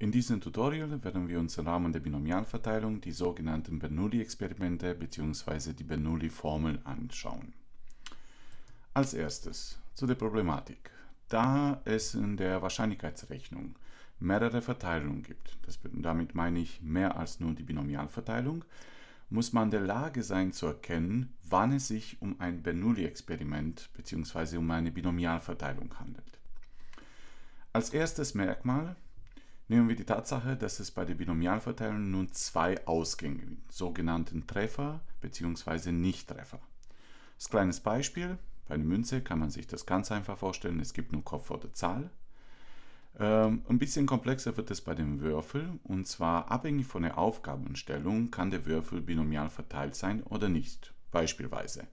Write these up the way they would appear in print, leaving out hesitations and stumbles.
In diesem Tutorial werden wir uns im Rahmen der Binomialverteilung die sogenannten Bernoulli-Experimente bzw. die Bernoulli-Formel anschauen. Als erstes zu der Problematik. Da es in der Wahrscheinlichkeitsrechnung mehrere Verteilungen gibt, damit meine ich mehr als nur die Binomialverteilung, muss man in der Lage sein zu erkennen, wann es sich um ein Bernoulli-Experiment bzw. um eine Binomialverteilung handelt. Als erstes Merkmal nehmen wir die Tatsache, dass es bei der Binomialverteilung nun zwei Ausgänge gibt, sogenannten Treffer bzw. Nichttreffer. Als kleines Beispiel, bei einer Münze kann man sich das ganz einfach vorstellen, es gibt nur Kopf oder Zahl. Ein bisschen komplexer wird es bei dem Würfel, und zwar abhängig von der Aufgabenstellung kann der Würfel binomial verteilt sein oder nicht. Beispielsweise,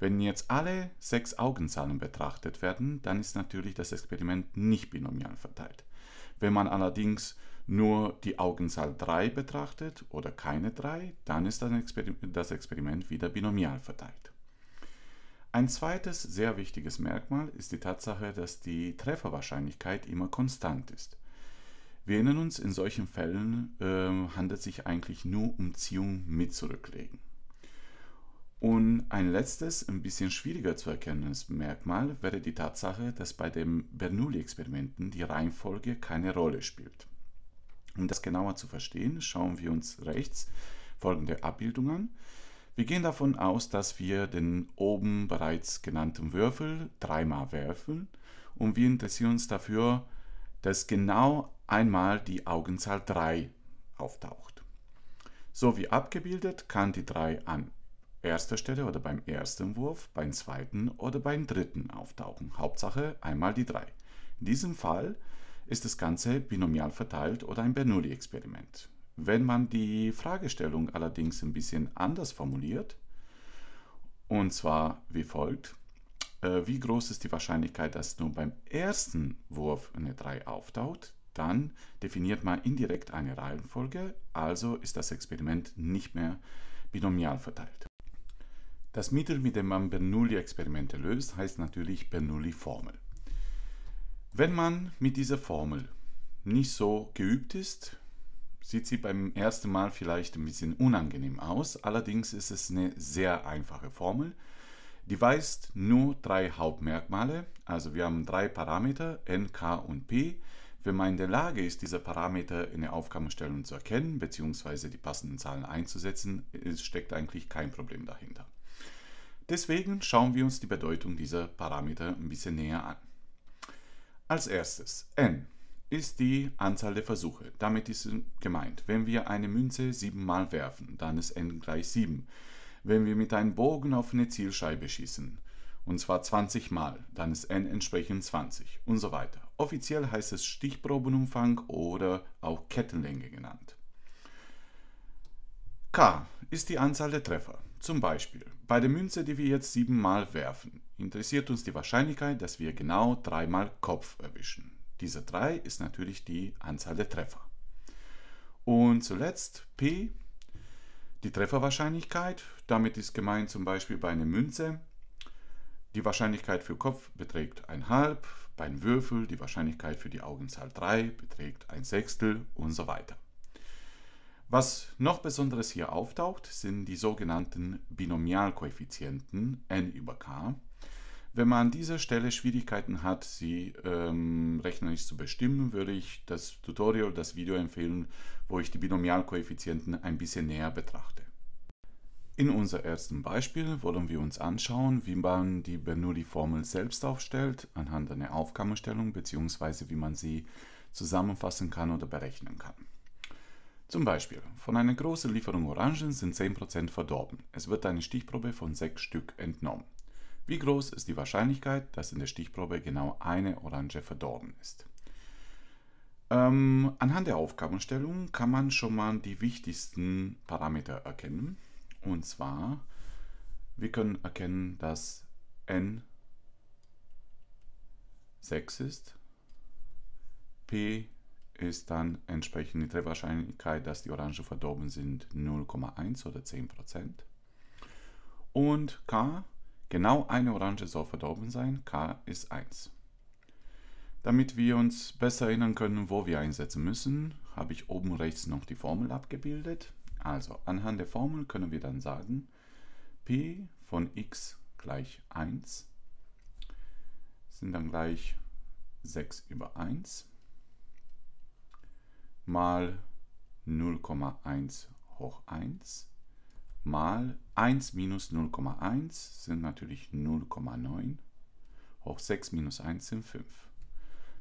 wenn jetzt alle 6 Augenzahlen betrachtet werden, dann ist natürlich das Experiment nicht binomial verteilt. Wenn man allerdings nur die Augenzahl 3 betrachtet oder keine 3, dann ist das Experiment wieder binomial verteilt. Ein zweites sehr wichtiges Merkmal ist die Tatsache, dass die Trefferwahrscheinlichkeit immer konstant ist. Wir erinnern uns, in solchen Fällen handelt es sich eigentlich nur um Ziehung mit Zurücklegen. Und ein letztes, ein bisschen schwieriger zu erkennendes Merkmal wäre die Tatsache, dass bei den Bernoulli-Experimenten die Reihenfolge keine Rolle spielt. Um das genauer zu verstehen, schauen wir uns rechts folgende Abbildung an. Wir gehen davon aus, dass wir den oben bereits genannten Würfel dreimal werfen und wir interessieren uns dafür, dass genau einmal die Augenzahl 3 auftaucht. So wie abgebildet kann die 3 an erster Stelle oder beim ersten Wurf, beim zweiten oder beim dritten auftauchen. Hauptsache einmal die 3. In diesem Fall ist das Ganze binomial verteilt oder ein Bernoulli-Experiment. Wenn man die Fragestellung allerdings ein bisschen anders formuliert, und zwar wie folgt: Wie groß ist die Wahrscheinlichkeit, dass nur beim ersten Wurf eine 3 auftaucht? Dann definiert man indirekt eine Reihenfolge, also ist das Experiment nicht mehr binomial verteilt. Das Mittel, mit dem man Bernoulli-Experimente löst, heißt natürlich Bernoulli-Formel. Wenn man mit dieser Formel nicht so geübt ist, sieht sie beim ersten Mal vielleicht ein bisschen unangenehm aus. Allerdings ist es eine sehr einfache Formel. Die weist nur 3 Hauptmerkmale. Also wir haben 3 Parameter, n, k und p. Wenn man in der Lage ist, diese Parameter in der Aufgabenstellung zu erkennen bzw. die passenden Zahlen einzusetzen, steckt eigentlich kein Problem dahinter. Deswegen schauen wir uns die Bedeutung dieser Parameter ein bisschen näher an. Als erstes, n ist die Anzahl der Versuche. Damit ist gemeint, wenn wir eine Münze 7 Mal werfen, dann ist n gleich 7. Wenn wir mit einem Bogen auf eine Zielscheibe schießen, und zwar 20 Mal, dann ist n entsprechend 20 und so weiter. Offiziell heißt es Stichprobenumfang oder auch Kettenlänge genannt. K ist die Anzahl der Treffer. Zum Beispiel, bei der Münze, die wir jetzt 7 Mal werfen, interessiert uns die Wahrscheinlichkeit, dass wir genau 3 Mal Kopf erwischen. Diese 3 ist natürlich die Anzahl der Treffer. Und zuletzt P, die Trefferwahrscheinlichkeit. Damit ist gemeint zum Beispiel bei einer Münze, die Wahrscheinlichkeit für Kopf beträgt 1/2, beim Würfel die Wahrscheinlichkeit für die Augenzahl 3 beträgt 1/6 und so weiter. Was noch Besonderes hier auftaucht, sind die sogenannten Binomialkoeffizienten n über k. Wenn man an dieser Stelle Schwierigkeiten hat, sie rechnerisch zu bestimmen, würde ich das Tutorial, das Video empfehlen, wo ich die Binomialkoeffizienten ein bisschen näher betrachte. In unserem ersten Beispiel wollen wir uns anschauen, wie man die Bernoulli-Formel selbst aufstellt, anhand einer Aufgabenstellung bzw. wie man sie zusammenfassen kann oder berechnen kann. Zum Beispiel, von einer großen Lieferung Orangen sind 10% verdorben. Es wird eine Stichprobe von 6 Stück entnommen. Wie groß ist die Wahrscheinlichkeit, dass in der Stichprobe genau eine Orange verdorben ist? Anhand der Aufgabenstellung kann man schon mal die wichtigsten Parameter erkennen. Und zwar, wir können erkennen, dass n 6 ist, p ist dann entsprechend die Trefferwahrscheinlichkeit, dass die Orangen verdorben sind, 0,1 oder 10%. Und k, genau eine Orange soll verdorben sein, k ist 1. Damit wir uns besser erinnern können, wo wir einsetzen müssen, habe ich oben rechts noch die Formel abgebildet. Also anhand der Formel können wir dann sagen, p von x gleich 1 sind dann gleich 6 über 1 mal 0,1 hoch 1 mal 1 minus 0,1 sind natürlich 0,9 hoch 6 minus 1 sind 5.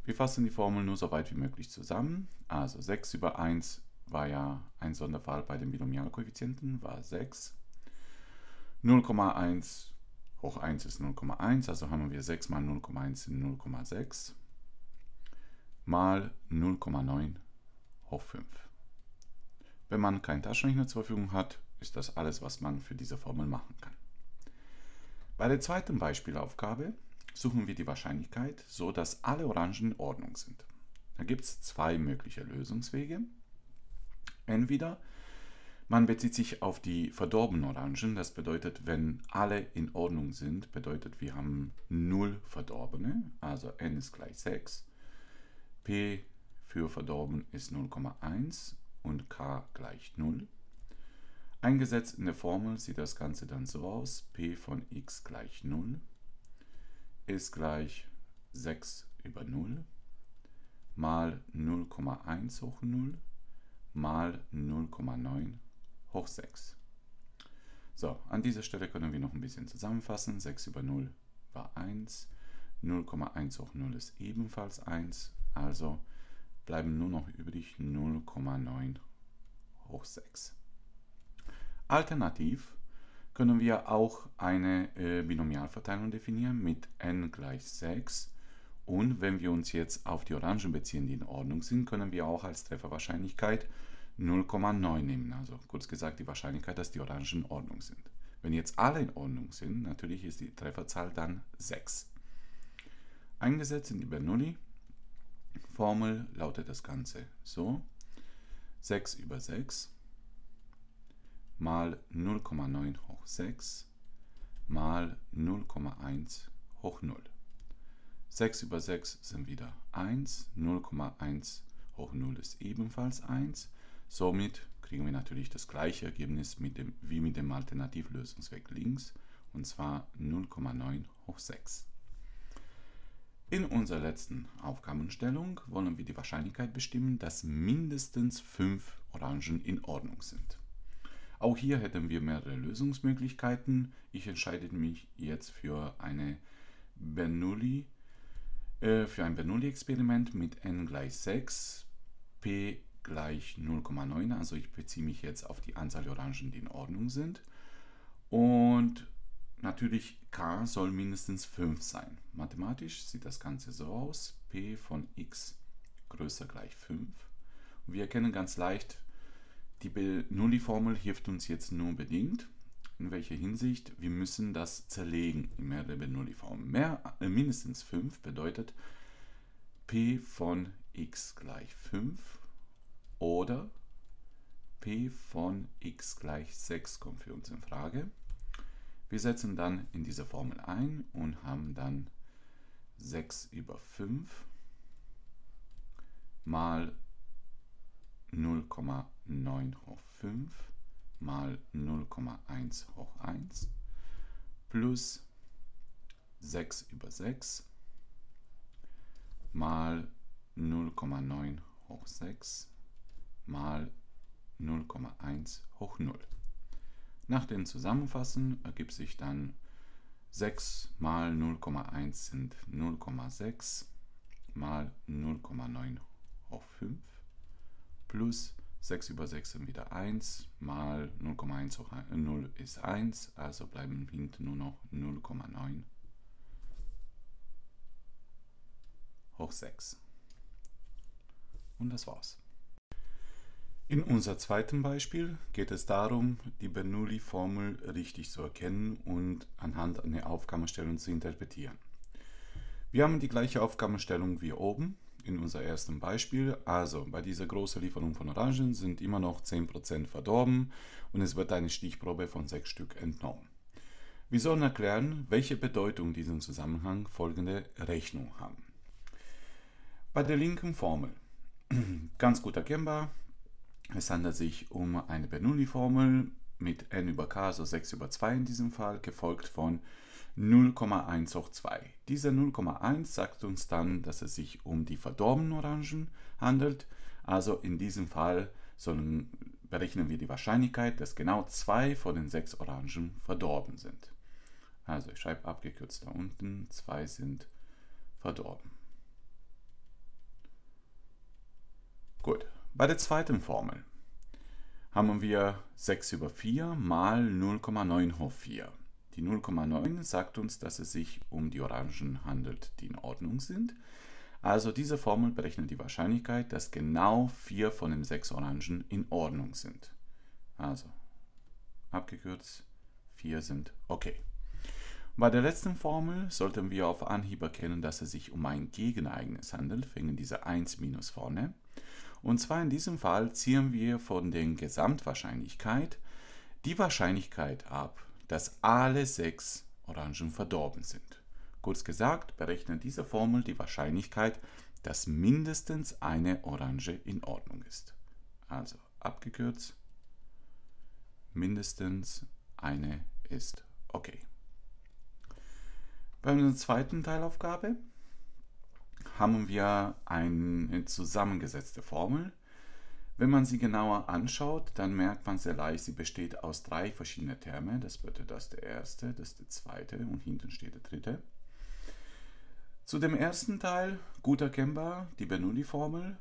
Wir fassen die Formel nur so weit wie möglich zusammen. Also 6 über 1 war ja ein Sonderfall bei den Binomialkoeffizienten, war 6. 0,1 hoch 1 ist 0,1, also haben wir 6 mal 0,1 sind 0,6 mal 0,9 hoch 5. Wenn man keinen Taschenrechner zur Verfügung hat, ist das alles, was man für diese Formel machen kann. Bei der zweiten Beispielaufgabe suchen wir die Wahrscheinlichkeit, so dass alle Orangen in Ordnung sind. Da gibt es zwei mögliche Lösungswege. Entweder man bezieht sich auf die verdorbenen Orangen, das bedeutet, wenn alle in Ordnung sind, bedeutet, wir haben 0 verdorbene, also n ist gleich 6, p für verdorben ist 0,1 und k gleich 0. Eingesetzt in der Formel sieht das Ganze dann so aus, p von x gleich 0 ist gleich 6 über 0 mal 0,1 hoch 0 mal 0,9 hoch 6. So, an dieser Stelle können wir noch ein bisschen zusammenfassen. 6 über 0 war 1, 0,1 hoch 0 ist ebenfalls 1, also bleiben nur noch übrig 0,9 hoch 6. Alternativ können wir auch eine Binomialverteilung definieren mit n gleich 6. Und wenn wir uns jetzt auf die Orangen beziehen, die in Ordnung sind, können wir auch als Trefferwahrscheinlichkeit 0,9 nehmen. Also kurz gesagt die Wahrscheinlichkeit, dass die Orangen in Ordnung sind. Wenn jetzt alle in Ordnung sind, natürlich ist die Trefferzahl dann 6. Eingesetzt in die Bernoulli-Formel lautet das Ganze so. 6 über 6 mal 0,9 hoch 6 mal 0,1 hoch 0. 6 über 6 sind wieder 1, 0,1 hoch 0 ist ebenfalls 1. Somit kriegen wir natürlich das gleiche Ergebnis wie mit dem Alternativlösungsweg links, und zwar 0,9 hoch 6. In unserer letzten Aufgabenstellung wollen wir die Wahrscheinlichkeit bestimmen, dass mindestens 5 Orangen in Ordnung sind. Auch hier hätten wir mehrere Lösungsmöglichkeiten. Ich entscheide mich jetzt für ein Bernoulli-Experiment mit n gleich 6, p gleich 0,9. Also ich beziehe mich jetzt auf die Anzahl der Orangen, die in Ordnung sind. Und natürlich k soll mindestens 5 sein. Mathematisch sieht das Ganze so aus. p von x größer gleich 5. Und wir erkennen ganz leicht, die Bernoulli-Formel hilft uns jetzt nur bedingt. In welcher Hinsicht? Wir müssen das zerlegen in mehrere Bernoulli-Formen. Mindestens 5 bedeutet p von x gleich 5 oder p von x gleich 6 kommt für uns in Frage. Wir setzen dann in diese Formel ein und haben dann 6 über 5 mal 0,9 hoch 5 mal 0,1 hoch 1 plus 6 über 6 mal 0,9 hoch 6 mal 0,1 hoch 0. Nach dem Zusammenfassen ergibt sich dann 6 mal 0,1 sind 0,6 mal 0,9 hoch 5 plus 6 über 6 sind wieder 1 mal 0,1 hoch 0 ist 1, also bleiben hinten nur noch 0,9 hoch 6. Und das war's. In unserem zweiten Beispiel geht es darum, die Bernoulli-Formel richtig zu erkennen und anhand einer Aufgabenstellung zu interpretieren. Wir haben die gleiche Aufgabenstellung wie oben in unser ersten Beispiel. Also bei dieser großen Lieferung von Orangen sind immer noch 10% verdorben und es wird eine Stichprobe von 6 Stück entnommen. Wir sollen erklären, welche Bedeutung diesen Zusammenhang folgende Rechnung haben. Bei der linken Formel, ganz gut erkennbar, es handelt sich um eine Bernoulli-Formel mit n über k, also 6 über 2 in diesem Fall, gefolgt von 0,1 hoch 2. Dieser 0,1 sagt uns dann, dass es sich um die verdorbenen Orangen handelt. Also in diesem Fall berechnen wir die Wahrscheinlichkeit, dass genau 2 von den 6 Orangen verdorben sind. Also ich schreibe abgekürzt da unten, 2 sind verdorben. Gut, bei der zweiten Formel haben wir 6 über 4 mal 0,9 hoch 4. Die 0,9 sagt uns, dass es sich um die Orangen handelt, die in Ordnung sind. Also diese Formel berechnet die Wahrscheinlichkeit, dass genau 4 von den 6 Orangen in Ordnung sind. Also abgekürzt, 4 sind okay. Bei der letzten Formel sollten wir auf Anhieb erkennen, dass es sich um ein Gegenereignis handelt, wegen dieser 1 minus vorne. Und zwar in diesem Fall ziehen wir von der Gesamtwahrscheinlichkeit die Wahrscheinlichkeit ab, dass alle 6 Orangen verdorben sind. Kurz gesagt, berechnet diese Formel die Wahrscheinlichkeit, dass mindestens eine Orange in Ordnung ist. Also abgekürzt, mindestens eine ist okay. Bei unserer zweiten Teilaufgabe haben wir eine zusammengesetzte Formel. Wenn man sie genauer anschaut, dann merkt man sehr leicht, sie besteht aus 3 verschiedenen Termen. Das bedeutet, das ist der erste, das ist der zweite und hinten steht der dritte. Zu dem ersten Teil, gut erkennbar, die Bernoulli-Formel.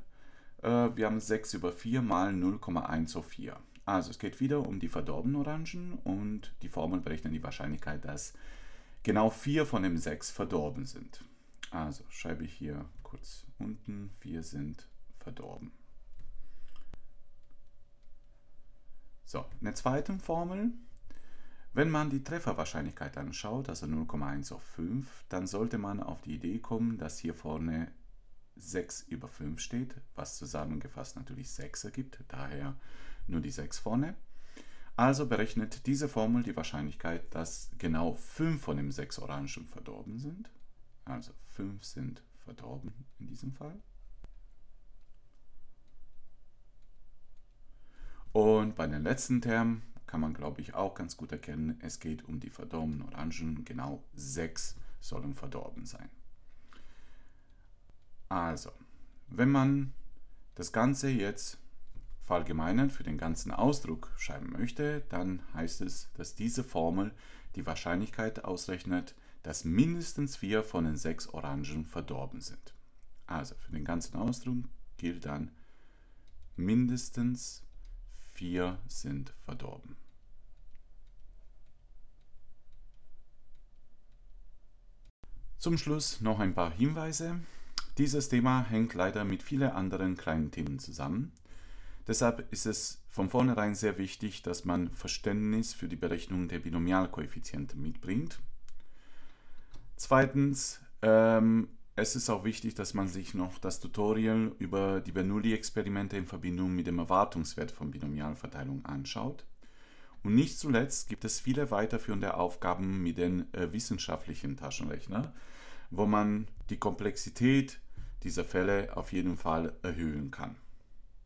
Wir haben 6 über 4 mal 0,1 hoch 4. Also es geht wieder um die verdorbenen Orangen und die Formel berechnet die Wahrscheinlichkeit, dass genau 4 von den 6 verdorben sind. Also schreibe ich hier kurz unten, 4 sind verdorben. So, in der zweiten Formel, wenn man die Trefferwahrscheinlichkeit anschaut, also 0,1 auf 5, dann sollte man auf die Idee kommen, dass hier vorne 6 über 5 steht, was zusammengefasst natürlich 6 ergibt, daher nur die 6 vorne. Also berechnet diese Formel die Wahrscheinlichkeit, dass genau 5 von den 6 Orangen verdorben sind. Also 5 sind verdorben in diesem Fall. Und bei den letzten Termen kann man, glaube ich, auch ganz gut erkennen, es geht um die verdorbenen Orangen. Genau 6 sollen verdorben sein. Also, wenn man das Ganze jetzt verallgemeinert für den ganzen Ausdruck schreiben möchte, dann heißt es, dass diese Formel die Wahrscheinlichkeit ausrechnet, dass mindestens 4 von den 6 Orangen verdorben sind. Also für den ganzen Ausdruck gilt dann, mindestens 4 sind verdorben. Zum Schluss noch ein paar Hinweise. Dieses Thema hängt leider mit vielen anderen kleinen Themen zusammen. Deshalb ist es von vornherein sehr wichtig, dass man Verständnis für die Berechnung der Binomialkoeffizienten mitbringt. Zweitens, es ist auch wichtig, dass man sich noch das Tutorial über die Bernoulli-Experimente in Verbindung mit dem Erwartungswert von Binomialverteilung anschaut. Und nicht zuletzt gibt es viele weiterführende Aufgaben mit den wissenschaftlichen Taschenrechnern, wo man die Komplexität dieser Fälle auf jeden Fall erhöhen kann.